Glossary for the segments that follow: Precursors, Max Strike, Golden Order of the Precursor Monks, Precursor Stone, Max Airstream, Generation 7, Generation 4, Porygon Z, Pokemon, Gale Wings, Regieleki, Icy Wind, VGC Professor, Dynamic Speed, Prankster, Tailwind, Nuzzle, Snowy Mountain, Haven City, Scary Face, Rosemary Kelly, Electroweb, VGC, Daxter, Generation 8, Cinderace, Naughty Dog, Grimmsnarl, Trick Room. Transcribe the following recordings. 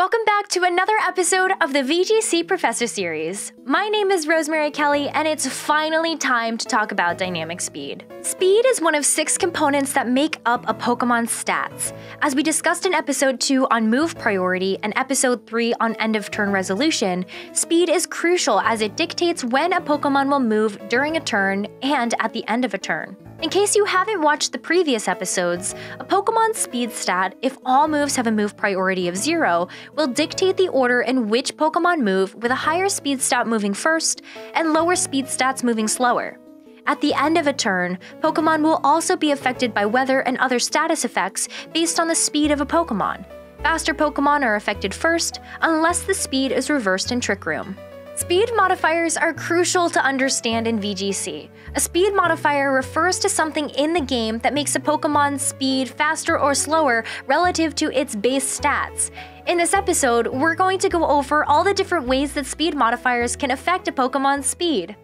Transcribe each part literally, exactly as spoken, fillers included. Welcome back to another episode of the V G C Professor series. My name is Rosemary Kelly, and it's finally time to talk about Dynamic Speed. Speed is one of six components that make up a Pokemon's stats. As we discussed in Episode two on move priority and Episode three on end-of-turn resolution, speed is crucial as it dictates when a Pokemon will move during a turn and at the end of a turn. In case you haven't watched the previous episodes, a Pokemon's speed stat, if all moves have a move priority of zero, will dictate the order in which Pokemon move, with a higher speed stat moving first and lower speed stats moving slower. At the end of a turn, Pokemon will also be affected by weather and other status effects based on the speed of a Pokemon. Faster Pokemon are affected first, unless the speed is reversed in Trick Room. Speed modifiers are crucial to understand in V G C. A speed modifier refers to something in the game that makes a Pokemon's speed faster or slower relative to its base stats. In this episode, we're going to go over all the different ways that speed modifiers can affect a Pokemon's speed.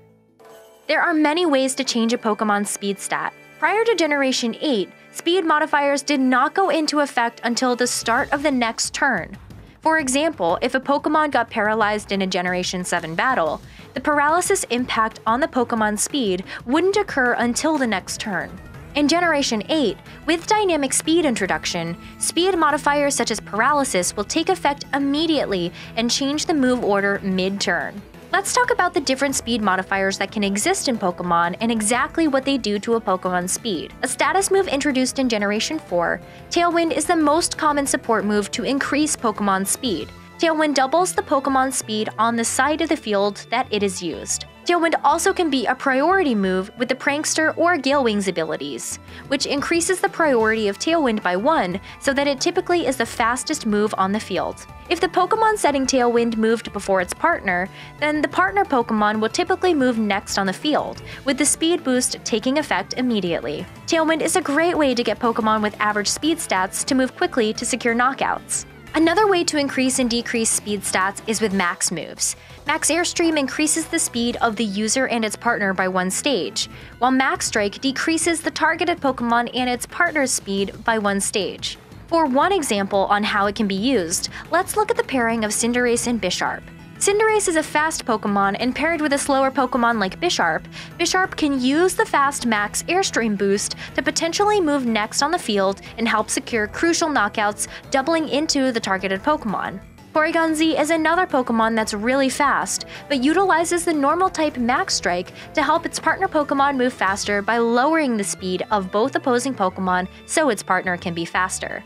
There are many ways to change a Pokemon's speed stat. Prior to Generation eight, speed modifiers did not go into effect until the start of the next turn. For example, if a Pokemon got paralyzed in a Generation seven battle, the paralysis impact on the Pokemon's speed wouldn't occur until the next turn. In Generation eight, with Dynamic Speed introduction, speed modifiers such as paralysis will take effect immediately and change the move order mid-turn. Let's talk about the different speed modifiers that can exist in Pokemon and exactly what they do to a Pokemon's speed. A status move introduced in Generation four, Tailwind is the most common support move to increase Pokemon's speed. Tailwind doubles the Pokemon's speed on the side of the field that it is used. Tailwind also can be a priority move with the Prankster or Gale Wings abilities, which increases the priority of Tailwind by one so that it typically is the fastest move on the field. If the Pokemon setting Tailwind moved before its partner, then the partner Pokemon will typically move next on the field, with the speed boost taking effect immediately. Tailwind is a great way to get Pokemon with average speed stats to move quickly to secure knockouts. Another way to increase and decrease speed stats is with max moves. Max Airstream increases the speed of the user and its partner by one stage, while Max Strike decreases the targeted Pokemon and its partner's speed by one stage. For one example on how it can be used, let's look at the pairing of Cinderace and Bisharp. Cinderace is a fast Pokemon, and paired with a slower Pokemon like Bisharp, Bisharp can use the fast Max Airstream boost to potentially move next on the field and help secure crucial knockouts, doubling into the targeted Pokemon. Porygon Z is another Pokemon that's really fast, but utilizes the normal type Max Strike to help its partner Pokemon move faster by lowering the speed of both opposing Pokemon so its partner can be faster.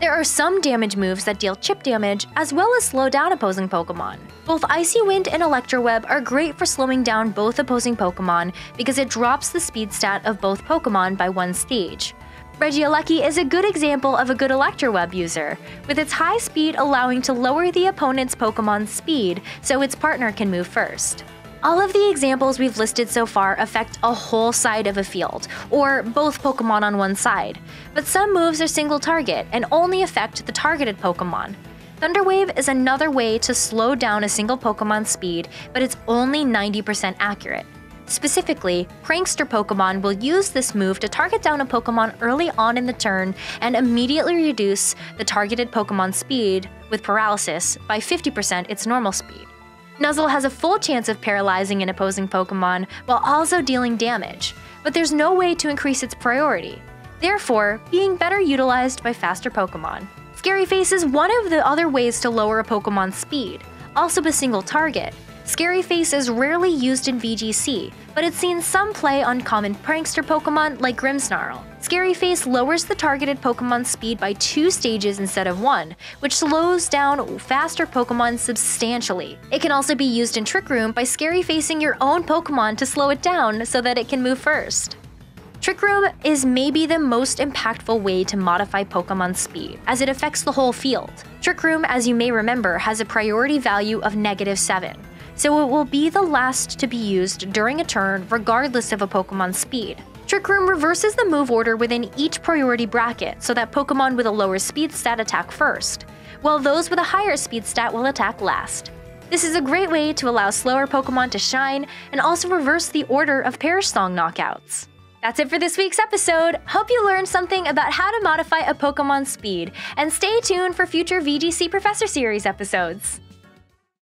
There are some damage moves that deal chip damage, as well as slow down opposing Pokemon. Both Icy Wind and Electroweb are great for slowing down both opposing Pokemon because it drops the speed stat of both Pokemon by one stage. Regieleki is a good example of a good Electroweb user, with its high speed allowing to lower the opponent's Pokemon's speed so its partner can move first. All of the examples we've listed so far affect a whole side of a field, or both Pokemon on one side, but some moves are single target and only affect the targeted Pokemon. Thunderwave is another way to slow down a single Pokemon's speed, but it's only ninety percent accurate. Specifically, Prankster Pokemon will use this move to target down a Pokemon early on in the turn and immediately reduce the targeted Pokemon's speed with paralysis by fifty percent its normal speed. Nuzzle has a full chance of paralyzing an opposing Pokemon while also dealing damage, but there's no way to increase its priority, therefore being better utilized by faster Pokemon. Scary Face is one of the other ways to lower a Pokemon's speed, also a single target. Scary Face is rarely used in V G C, but it's seen some play on common prankster Pokemon like Grimmsnarl. Scary Face lowers the targeted Pokemon's speed by two stages instead of one, which slows down faster Pokemon substantially. It can also be used in Trick Room by Scary Facing your own Pokemon to slow it down so that it can move first. Trick Room is maybe the most impactful way to modify Pokemon's speed, as it affects the whole field. Trick Room, as you may remember, has a priority value of negative seven, so it will be the last to be used during a turn regardless of a Pokemon's speed. Trick Room reverses the move order within each priority bracket so that Pokemon with a lower speed stat attack first, while those with a higher speed stat will attack last. This is a great way to allow slower Pokemon to shine and also reverse the order of Perish Song knockouts. That's it for this week's episode. Hope you learned something about how to modify a Pokemon's speed, and stay tuned for future V G C Professor series episodes.